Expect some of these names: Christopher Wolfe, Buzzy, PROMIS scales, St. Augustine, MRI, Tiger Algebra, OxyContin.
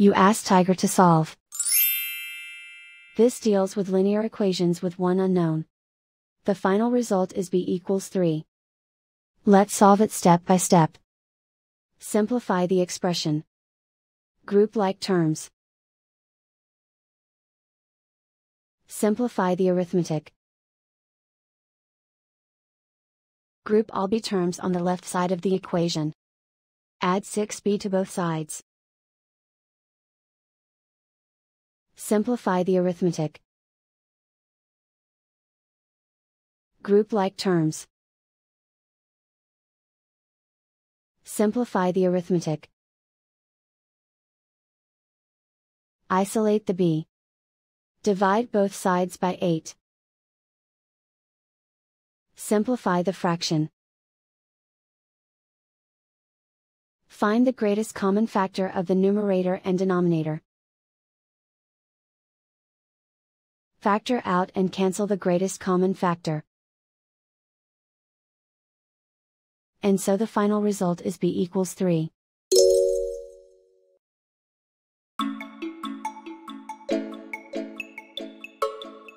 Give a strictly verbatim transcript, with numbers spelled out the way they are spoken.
you ask Tiger to solve. This deals with linear equations with one unknown. The final result is b equals three. Let's solve it step by step. Simplify the expression. Group like terms. Simplify the arithmetic. Group all b terms on the left side of the equation. Add six b to both sides. Simplify the arithmetic. Group like terms. Simplify the arithmetic. Isolate the b. Divide both sides by eight. Simplify the fraction. Find the greatest common factor of the numerator and denominator. Factor out and cancel the greatest common factor. And so the final result is b equals three.